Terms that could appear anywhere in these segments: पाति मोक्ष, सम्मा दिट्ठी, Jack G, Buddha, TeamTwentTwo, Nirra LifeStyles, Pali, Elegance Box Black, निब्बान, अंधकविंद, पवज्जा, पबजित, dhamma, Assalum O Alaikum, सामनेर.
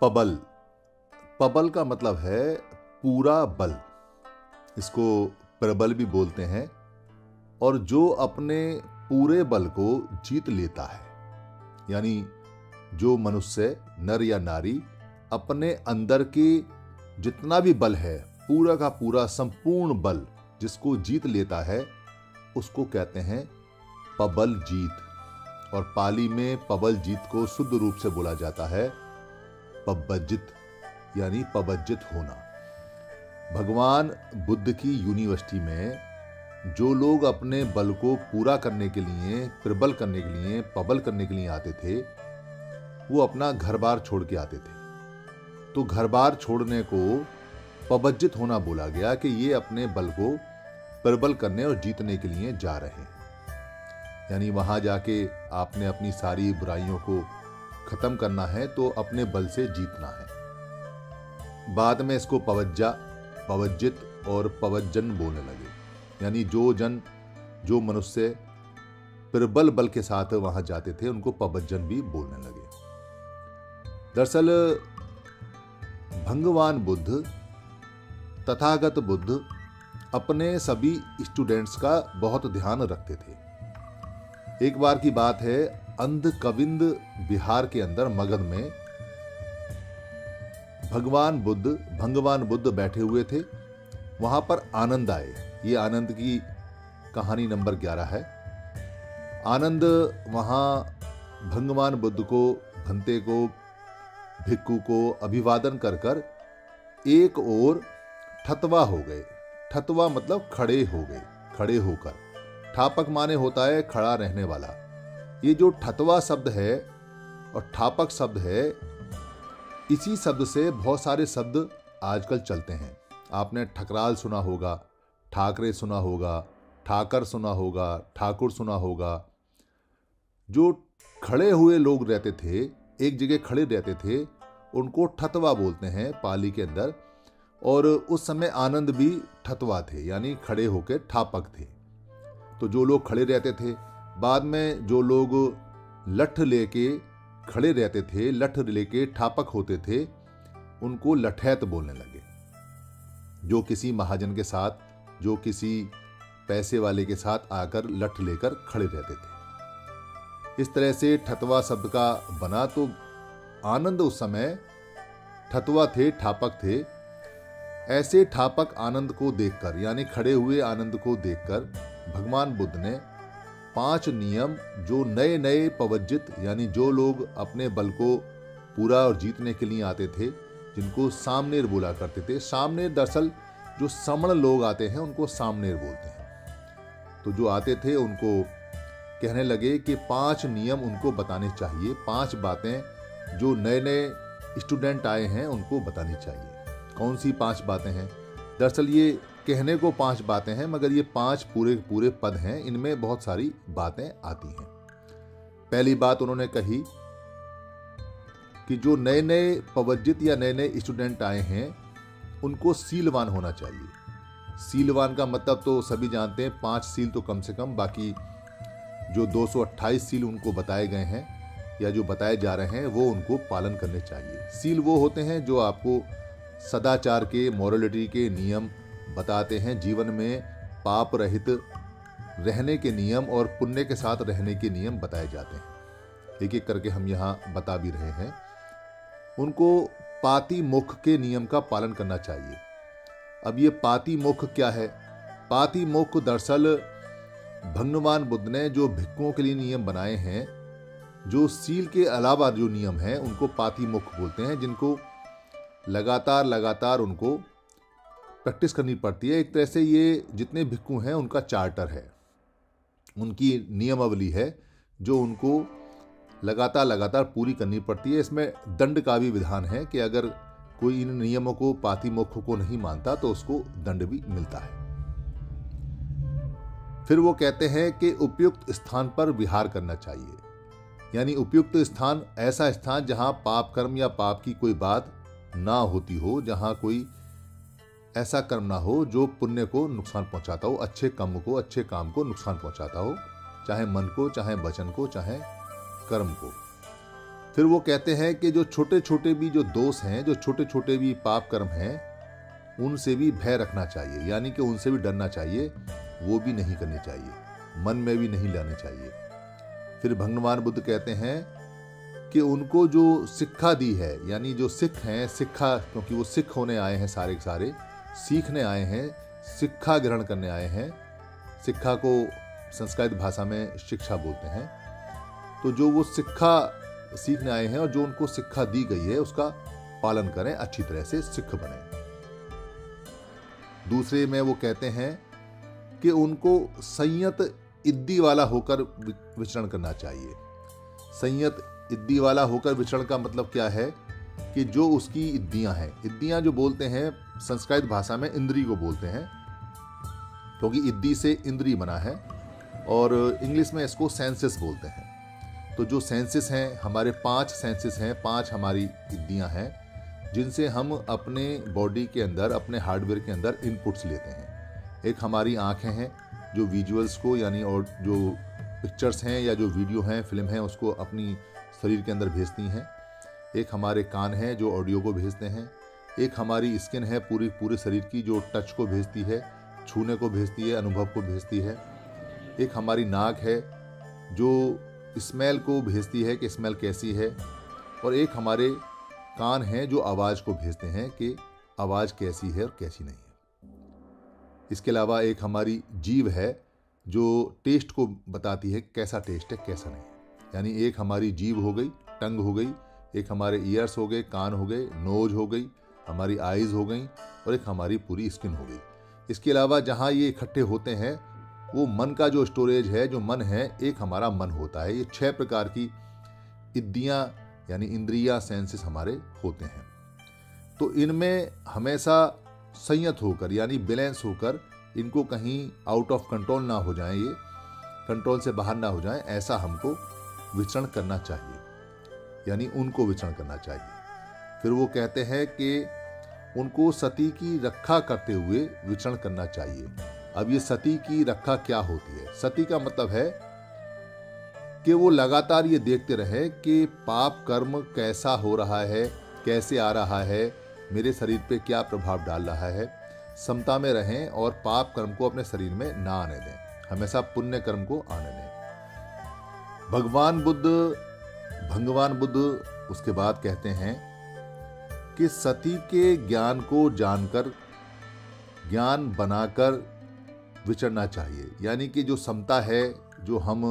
पबल। पबल का मतलब है पूरा बल। इसको प्रबल भी बोलते हैं, और जो अपने पूरे बल को जीत लेता है, यानी जो मनुष्य नर या नारी अपने अंदर की जितना भी बल है, पूरा का पूरा संपूर्ण बल जिसको जीत लेता है, उसको कहते हैं पबल जीत। और पाली में पबल जीत को शुद्ध रूप से बोला जाता है पबजित, यानी पबजित होना। भगवान बुद्ध की यूनिवर्सिटी में जो लोग अपने बल को पूरा करने के लिए, प्रबल करने के लिए, पबल करने के लिए आते थे, वो अपना घर बार छोड़ के आते थे। तो घर बार छोड़ने को पबजित होना बोला गया कि ये अपने बल को प्रबल करने और जीतने के लिए जा रहे हैं। यानी वहाँ जाके आपने अपनी सारी बुराइयों को ख़त्म करना है, तो अपने बल से जीतना है। बाद में इसको पवज्जा, पवज्जित और पवज्जन बोलने लगे। यानी जो मनुष्य प्रबल बल के साथ वहाँ जाते थे, उनको पवज्जन भी बोलने लगे। दरअसल भगवान बुद्ध, तथागत बुद्ध अपने सभी स्टूडेंट्स का बहुत ध्यान रखते थे। एक बार की बात है, अंधकविंद बिहार के अंदर मगध में भगवान बुद्ध बैठे हुए थे। वहाँ पर आनंद आए। ये आनंद की कहानी नंबर 11 है। आनंद वहाँ भगवान बुद्ध को, भंते को, भिक्खु को अभिवादन कर एक ओर ठतवा हो गए। ठतवा मतलब खड़े हो गए, खड़े होकर। ठापक माने होता है खड़ा रहने वाला। ये जो ठतवा शब्द है और ठापक शब्द है, इसी शब्द से बहुत सारे शब्द आजकल चलते हैं। आपने ठकराल सुना होगा, ठाकरे सुना होगा, ठाकर सुना होगा, ठाकुर सुना होगा। जो खड़े हुए लोग रहते थे, एक जगह खड़े रहते थे, उनको ठतवा बोलते हैं पाली के अंदर। और उस समय आनंद भी ठतवा थे, यानी खड़े होकर ठापक थे। तो जो लोग खड़े रहते थे, बाद में जो लोग लठ लेके खड़े रहते थे, लठ लेके ठापक होते थे, उनको लठैत बोलने लगे। जो किसी महाजन के साथ, जो किसी पैसे वाले के साथ आकर लठ लेकर खड़े रहते थे। इस तरह से ठतवा शब्द का बना। तो आनंद उस समय ठतवा थे, ठापक थे। ऐसे ठापक आनंद को देखकर, यानी खड़े हुए आनंद को देखकर, भगवान बुद्ध ने 5 नियम, जो नए नए पवज्जित, यानी जो लोग अपने बल को पूरा और जीतने के लिए आते थे, जिनको सामनेर बोला करते थे। सामनेर दरअसल जो समण लोग आते हैं, उनको सामनेर बोलते हैं। तो जो आते थे उनको कहने लगे कि 5 नियम उनको बताने चाहिए, 5 बातें जो नए नए स्टूडेंट आए हैं उनको बतानी चाहिए। कौन सी 5 बातें हैं? दरअसल ये कहने को 5 बातें हैं, मगर ये 5 पूरे पद हैं। इनमें बहुत सारी बातें आती हैं। पहली बात उन्होंने कही कि जो नए नए पवज्जित या नए नए स्टूडेंट आए हैं, उनको सीलवान होना चाहिए। सीलवान का मतलब तो सभी जानते हैं, 5 सील तो कम से कम। बाकी जो 228 सील उनको बताए गए हैं या जो बताए जा रहे हैं, वो उनको पालन करने चाहिए। सील वो होते हैं जो आपको सदाचार के, मॉरलिटी के नियम बताते हैं, जीवन में पाप रहित रहने के नियम और पुण्य के साथ रहने के नियम बताए जाते हैं। एक एक करके हम यहाँ बता भी रहे हैं। उनको पाति मोक्ष के नियम का पालन करना चाहिए। अब ये पाति मोक्ष क्या है? पाति मोक्ष दरअसल भगवान बुद्ध ने जो भिक्षुओं के लिए नियम बनाए हैं, जो सील के अलावा जो नियम हैं, उनको पाति मोक्ष बोलते हैं, जिनको लगातार उनको प्रैक्टिस करनी पड़ती है। एक तरह से ये जितने भिक्खु हैं उनका चार्टर है, उनकी नियमावली है, जो उनको लगातार पूरी करनी पड़ती है। इसमें दंड का भी विधान है कि अगर कोई इन नियमों को, पाति मोक्ष को नहीं मानता, तो उसको दंड भी मिलता है। फिर वो कहते हैं कि उपयुक्त स्थान पर विहार करना चाहिए, यानी उपयुक्त स्थान ऐसा स्थान जहाँ पाप कर्म या पाप की कोई बात ना होती हो, जहाँ कोई ऐसा कर्म ना हो जो पुण्य को नुकसान पहुँचाता हो, अच्छे काम को नुकसान पहुँचाता हो। चाहे मन को, चाहे वचन को, चाहे कर्म को। फिर वो कहते हैं कि जो छोटे छोटे भी जो दोष हैं, जो छोटे छोटे भी पाप कर्म हैं, उनसे भी भय रखना चाहिए, यानी कि उनसे भी डरना चाहिए, वो भी नहीं करने चाहिए, मन में भी नहीं लाने चाहिए। फिर भगवान बुद्ध कहते हैं कि उनको जो शिक्षा दी है, यानी जो सिख हैं, शिक्षा, क्योंकि वो सिख होने आए हैं, सारे के सारे सीखने आए हैं, शिक्षा ग्रहण करने आए हैं। शिक्षा को संस्कृत भाषा में शिक्षा बोलते हैं। तो जो वो शिक्षा सीखने आए हैं और जो उनको शिक्षा दी गई है उसका पालन करें, अच्छी तरह से सिख बने। दूसरे में वो कहते हैं कि उनको संयत इद्दी वाला होकर विचरण करना चाहिए। संयत इद्दी वाला होकर विचरण का मतलब क्या है कि जो उसकी इद्दियाँ हैं, इद्दियाँ जो बोलते हैं संस्कृत भाषा में इंद्री को बोलते हैं, क्योंकि इद्दी से इंद्री बना है, और इंग्लिश में इसको सेंसेस बोलते हैं। तो जो सेंसेस हैं, हमारे 5 सेंसेस हैं, 5 हमारी इद्दियाँ हैं, जिनसे हम अपने बॉडी के अंदर, अपने हार्डवेयर के अंदर इनपुट्स लेते हैं। एक हमारी आँखें हैं जो विजुअल्स को, यानी और जो पिक्चर्स हैं या जो वीडियो हैं, फिल्म हैं, उसको अपनी शरीर के अंदर भेजती हैं। एक हमारे कान हैं जो ऑडियो को भेजते हैं। एक हमारी स्किन है पूरे शरीर की, जो टच को भेजती है, छूने को भेजती है, अनुभव को भेजती है। एक हमारी नाक है जो स्मेल को भेजती है कि स्मेल कैसी है। और एक हमारे कान हैं जो आवाज़ को भेजते हैं कि आवाज़ कैसी है और कैसी नहीं है। इसके अलावा एक हमारी जीभ है जो टेस्ट को बताती है कैसा टेस्ट है कैसा नहीं है। यानी एक हमारी जीभ हो गई, टंग हो गई, एक हमारे ईयर्स हो गए, कान हो गए, नोज हो गई, हमारी आइज़ हो गई, और एक हमारी पूरी स्किन हो गई। इसके अलावा जहाँ ये इकट्ठे होते हैं वो मन का जो स्टोरेज है, जो मन है, एक हमारा मन होता है। ये 6 प्रकार की इद्दियाँ यानी इंद्रिया सेंसेस हमारे होते हैं। तो इनमें हमेशा संयत होकर, यानी बैलेंस होकर, इनको कहीं आउट ऑफ कंट्रोल ना हो जाए, ये कंट्रोल से बाहर ना हो जाए, ऐसा हमको विचरण करना चाहिए, यानी उनको विचरण करना चाहिए। फिर वो कहते हैं कि उनको सती की रक्षा करते हुए विचरण करना चाहिए। अब ये सती की रक्षा क्या होती है? सती का मतलब है कि वो लगातार ये देखते रहे कि पाप कर्म कैसा हो रहा है, कैसे आ रहा है, मेरे शरीर पे क्या प्रभाव डाल रहा है। समता में रहें और पाप कर्म को अपने शरीर में ना आने दें, हमेशा पुण्य कर्म को आने दें। भगवान बुद्ध उसके बाद कहते हैं कि सती के ज्ञान को जानकर, ज्ञान बनाकर विचरना चाहिए। यानी कि जो समता है, जो हम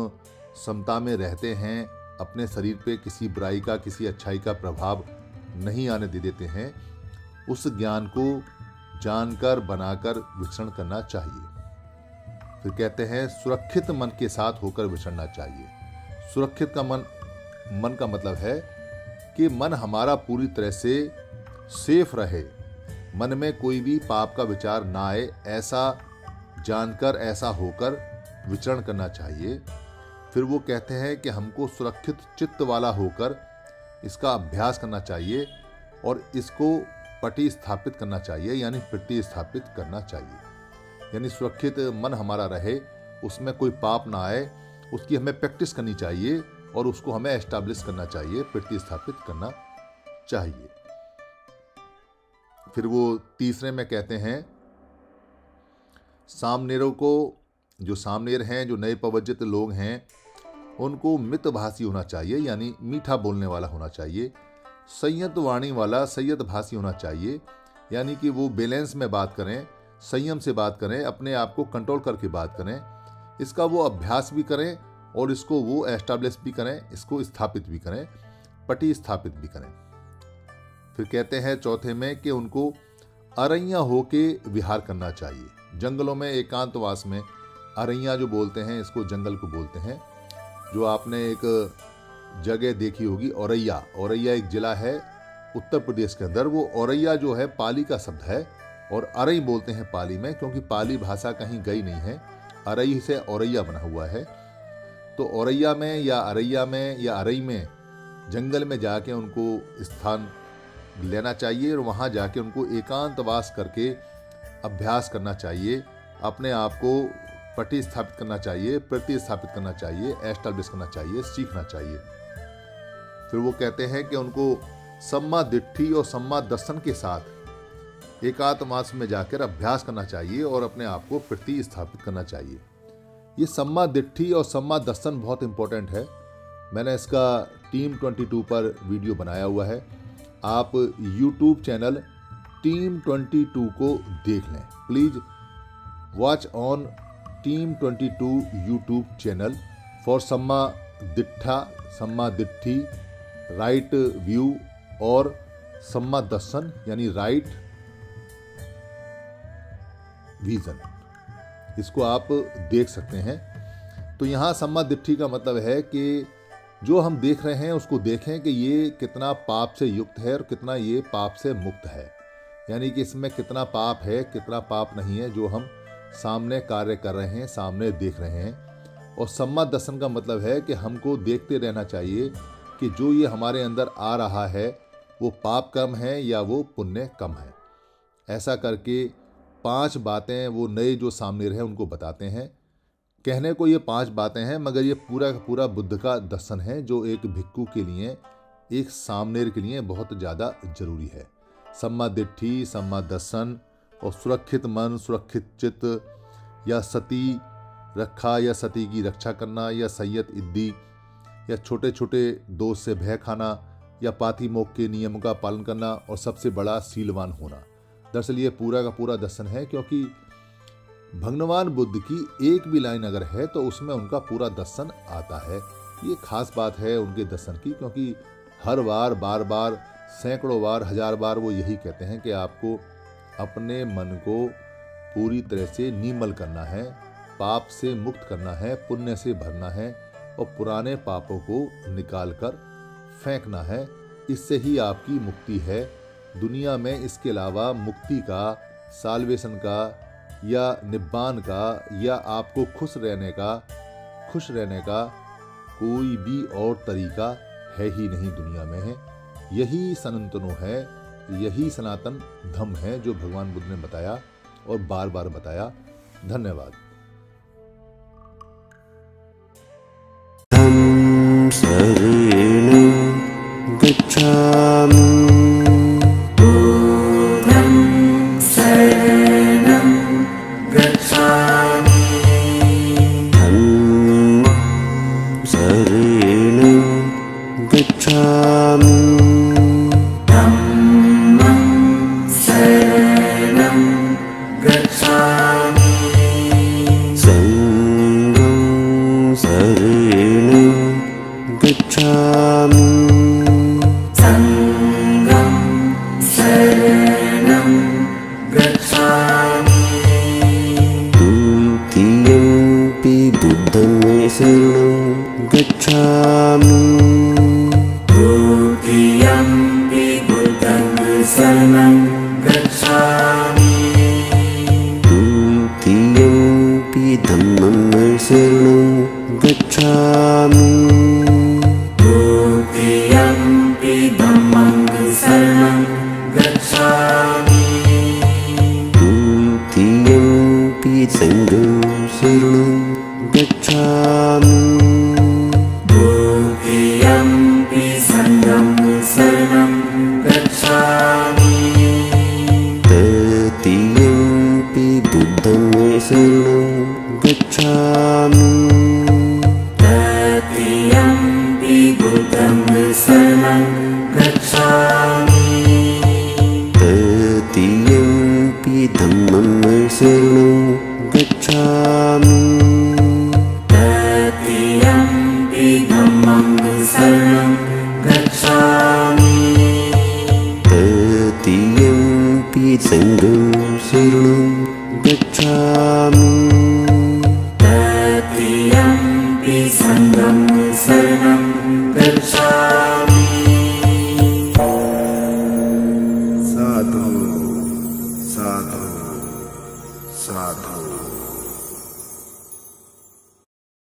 समता में रहते हैं, अपने शरीर पे किसी बुराई का, किसी अच्छाई का प्रभाव नहीं आने दे देते हैं, उस ज्ञान को जानकर बनाकर विचरण करना चाहिए। फिर कहते हैं सुरक्षित मन के साथ होकर विचरना चाहिए। सुरक्षित का मन का मतलब है कि मन हमारा पूरी तरह से सेफ रहे, मन में कोई भी पाप का विचार ना आए, ऐसा जानकर, ऐसा होकर विचरण करना चाहिए। फिर वो कहते हैं कि हमको सुरक्षित चित्त वाला होकर इसका अभ्यास करना चाहिए और इसको पटि स्थापित करना चाहिए, यानी प्रतिस्थापित करना चाहिए। यानी सुरक्षित मन हमारा रहे, उसमें कोई पाप ना आए, उसकी हमें प्रैक्टिस करनी चाहिए और उसको हमें एस्टैब्लिश करना चाहिए, प्रतिस्थापित करना चाहिए। फिर वो तीसरे में कहते हैं सामनेरों को, जो सामनेर हैं, जो नए प्रवजित लोग हैं, उनको मितभाषी होना चाहिए, यानी मीठा बोलने वाला होना चाहिए, संयत वाणी वाला, संयत भाषी होना चाहिए, यानी कि वो बैलेंस में बात करें, संयम से बात करें, अपने आप को कंट्रोल करके बात करें। इसका वो अभ्यास भी करें और इसको वो एस्टैब्लिश भी करें, इसको स्थापित भी करें, पटि स्थापित भी करें। फिर कहते हैं चौथे में कि उनको अरैया होके विहार करना चाहिए, जंगलों में, एकांतवास में। अरैया जो बोलते हैं, इसको जंगल को बोलते हैं। जो आपने एक जगह देखी होगी औरैया, औरैया एक ज़िला है उत्तर प्रदेश के अंदर। वो औरैया जो है पाली का शब्द है और अरई बोलते हैं पाली में, क्योंकि पाली भाषा कहीं गई नहीं है, अरई से औरैया बना हुआ है। तो औरैया में या अरैया में या अरई में, जंगल में जाके उनको स्थान लेना चाहिए और वहाँ जाके उनको एकांतवास करके अभ्यास करना चाहिए, अपने आप को प्रतिस्थापित करना चाहिए, प्रतिस्थापित करना चाहिए, एस्टैब्लिश करना चाहिए, सीखना चाहिए। फिर वो कहते हैं कि उनको सम्मा दिट्ठी और सम्मा दर्शन के साथ एकात्मास्म में जाकर अभ्यास करना चाहिए और अपने आप को प्रतिस्थापित करना चाहिए। ये सम्मा दिट्ठी और सम्मा दर्शन बहुत इंपॉर्टेंट है। मैंने इसका टीम 22 पर वीडियो बनाया हुआ है, आप यूट्यूब चैनल टीम 22 को देख लें। Please watch on team 22 YouTube channel for सम्मा दिट्ठा, सम्मा दिट्ठी, right view और सम्मा दर्शन यानी राइट विजन, इसको आप देख सकते हैं। तो यहाँ सम्मा दिट्ठी का मतलब है कि जो हम देख रहे हैं उसको देखें कि ये कितना पाप से युक्त है और कितना ये पाप से मुक्त है, यानी कि इसमें कितना पाप है कितना पाप नहीं है जो हम सामने कार्य कर रहे हैं, सामने देख रहे हैं। और सम्मा दर्शन का मतलब है कि हमको देखते रहना चाहिए कि जो ये हमारे अंदर आ रहा है वो पाप कम है या वो पुण्य कम है। ऐसा करके 5 बातें वो नए जो सामने रहे उनको बताते हैं। कहने को ये 5 बातें हैं मगर ये पूरा का पूरा बुद्ध का दर्शन है जो एक भिक्खु के लिए, एक सामनेर के लिए बहुत ज़्यादा जरूरी है। सम्मा दिट्ठी, सम्मा दर्शन और सुरक्षित मन, सुरक्षित चित्त या सती रखा या सती की रक्षा करना या संयत इद्दी या छोटे छोटे दोष से भय खाना या पाति मोक्ष के नियम का पालन करना और सबसे बड़ा सीलवान होना। दरअसल ये पूरा का पूरा दर्शन है, क्योंकि भगवान बुद्ध की एक भी लाइन अगर है तो उसमें उनका पूरा दर्शन आता है। ये खास बात है उनके दर्शन की, क्योंकि हर बार, बार बार, सैकड़ों बार, हजार बार वो यही कहते हैं कि आपको अपने मन को पूरी तरह से निर्मल करना है, पाप से मुक्त करना है, पुण्य से भरना है और पुराने पापों को निकाल कर फेंकना है। इससे ही आपकी मुक्ति है। दुनिया में इसके अलावा मुक्ति का, साल्वेशन का या निब्बान का या आपको खुश रहने का कोई भी और तरीका है ही नहीं दुनिया में। है यही सनातनो है, यही सनातन धम्म है जो भगवान बुद्ध ने बताया और बार बार बताया। धन्यवाद।